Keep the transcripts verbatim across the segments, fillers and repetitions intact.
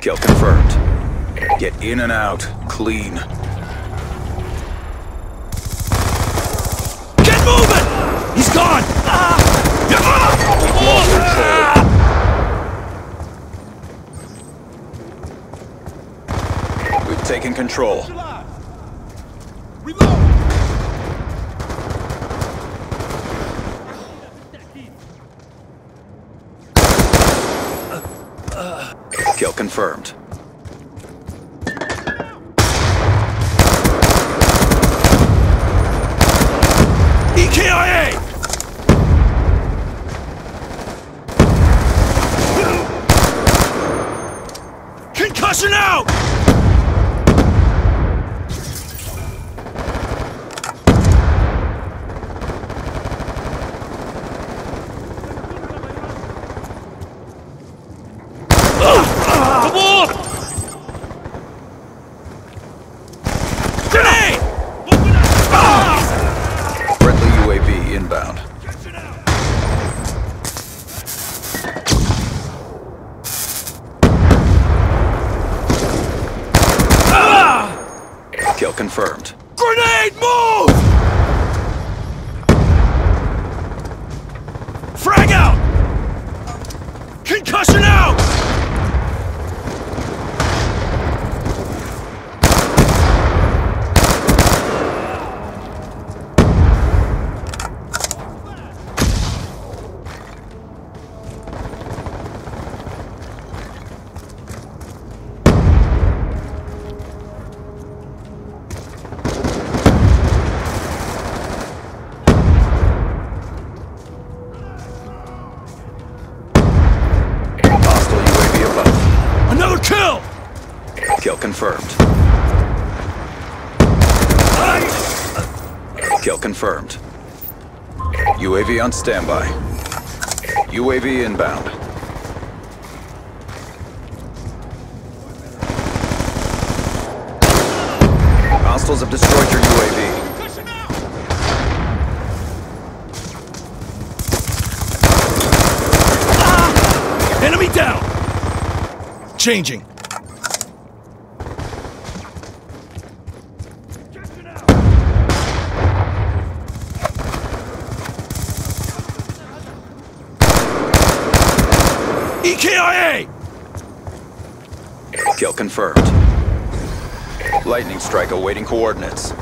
Kill confirmed. Get in and out, clean. Get moving! He's gone! Ah! Ah! Lost control. Taking control. Reload! Kill confirmed. E K I A! Concussion out! Kill confirmed. Grenade, move! Frag out! Concussion out! Kill! Kill confirmed. Kill confirmed. U A V on standby. U A V inbound. Hostiles have destroyed your U A V. Ah! Enemy down! Changing. E K I A! Kill confirmed. Lightning strike awaiting coordinates.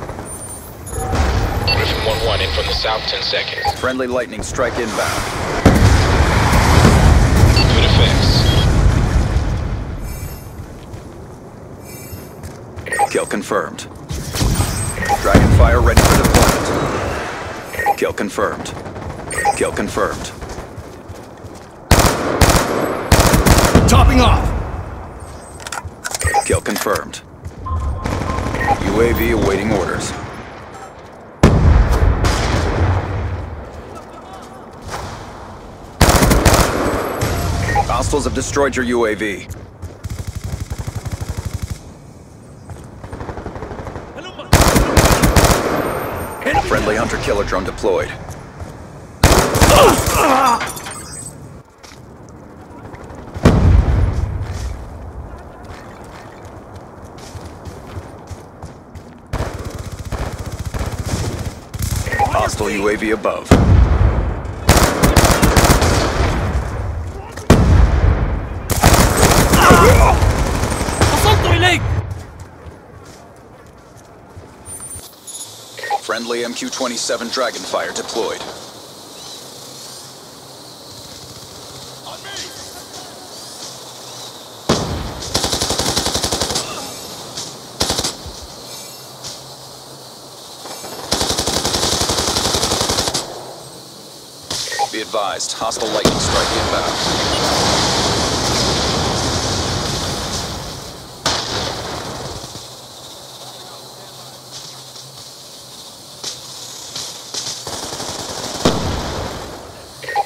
Griffin one one in from the south, ten seconds. Friendly lightning strike inbound. Good effects. Kill confirmed. Dragonfire ready for deployment. Kill confirmed. Kill confirmed. Topping off! Kill confirmed. U A V awaiting orders. Hostiles have destroyed your U A V. Friendly hunter killer drone deployed. Hostile U A V above. Friendly M Q twenty-seven Dragonfire deployed. On me. Be advised, hostile lightning strike inbound.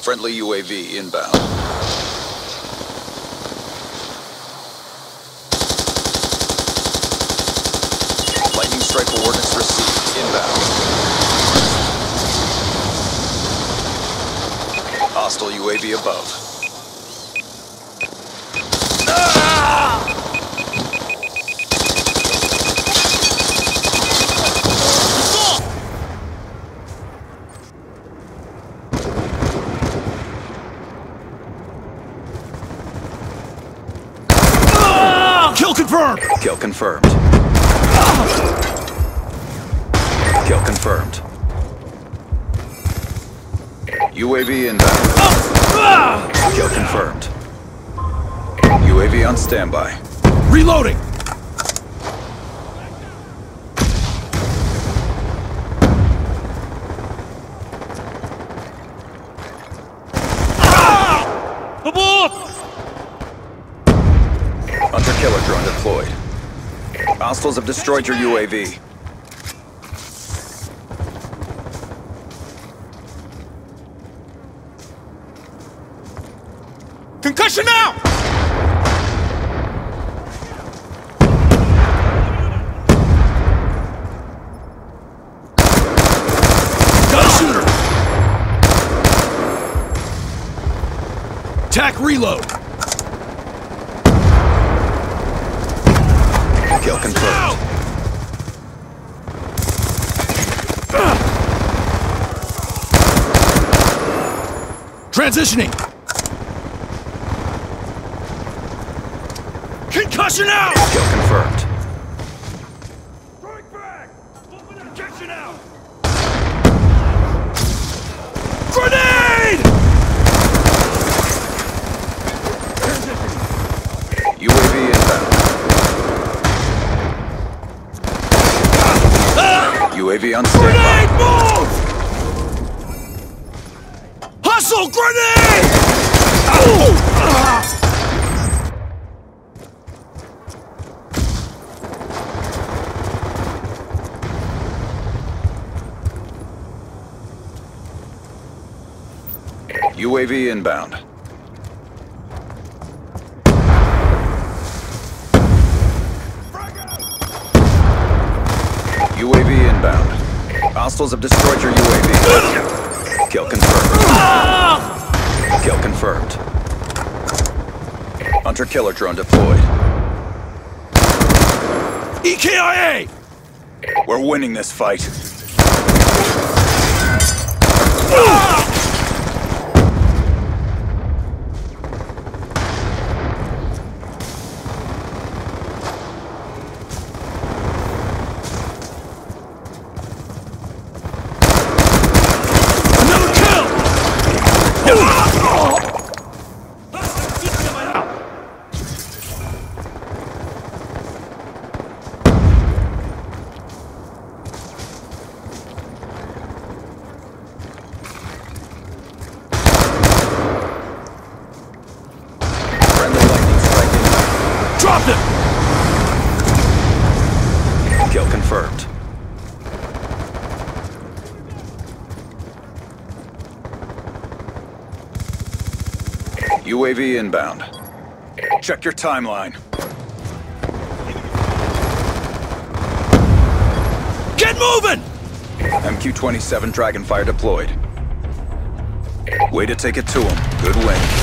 Friendly U A V inbound. Lightning strike coordinates received inbound. Hostile U A V above. Ah! confirmed! Kill confirmed. Kill confirmed. U A V inbound. Kill confirmed. U A V on standby. Reloading! Hunter-killer drone deployed. Hostiles have destroyed your U A V. Concussion now! Gunshooter! Tac reload! Kill confirmed. Transitioning. Concussion out. Kill confirmed. Strike back. Open injection out. Grenade. U A V inbound. U A V on standby. Grenade move! Hustle grenade! Ow! Ah! U A V inbound. U A V inbound. Hostiles have destroyed your U A V. Kill confirmed. Kill confirmed. Hunter-killer drone deployed. E K I A! We're winning this fight. Kill confirmed. U A V inbound. Check your timeline. Get moving! M Q twenty-seven Dragonfire deployed. Way to take it to him. Good win.